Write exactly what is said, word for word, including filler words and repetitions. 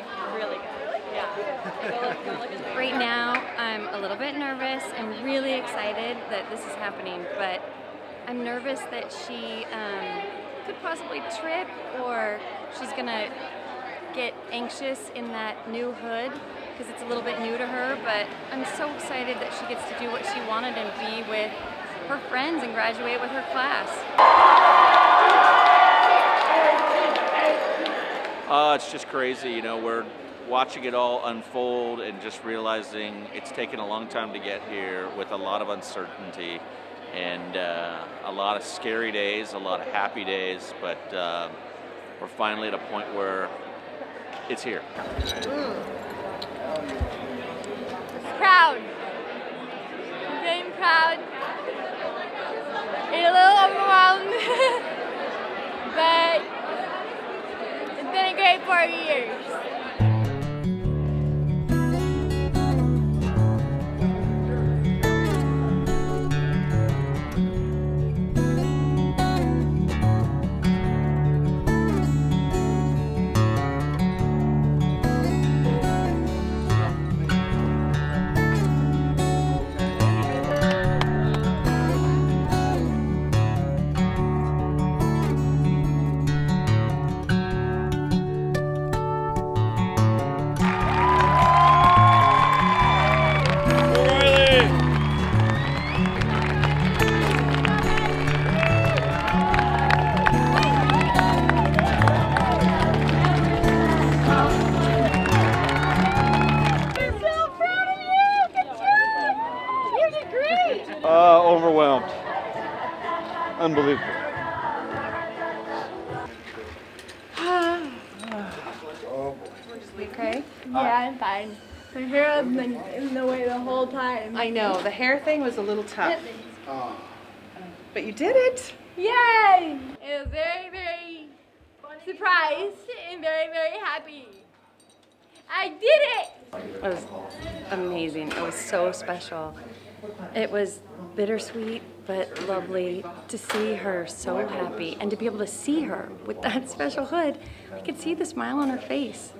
like really good. Yeah. Go look, go look at right now, I'm a little bit nervous. I'm really excited that this is happening, but I'm nervous that she um, could possibly trip, or she's gonna get anxious in that new hood because it's a little bit new to her. But I'm so excited that she gets to do what she wanted and be with her friends and graduate with her class. Uh, it's just crazy, you know, we're watching it all unfold and just realizing it's taken a long time to get here with a lot of uncertainty and uh, a lot of scary days, a lot of happy days, but uh, we're finally at a point where it's here. Mm. Proud. I'm feeling proud. A little overwhelmed. But it's been a great four years. Uh, overwhelmed. Unbelievable. You okay? Yeah, I'm fine. My hair has been in the way the whole time. I know, the hair thing was a little tough. But you did it! Yay! It was very, very surprised and very, very happy. I did it! It was amazing. It was so special. It was bittersweet, but lovely to see her so happy and to be able to see her with that special hood. I could see the smile on her face.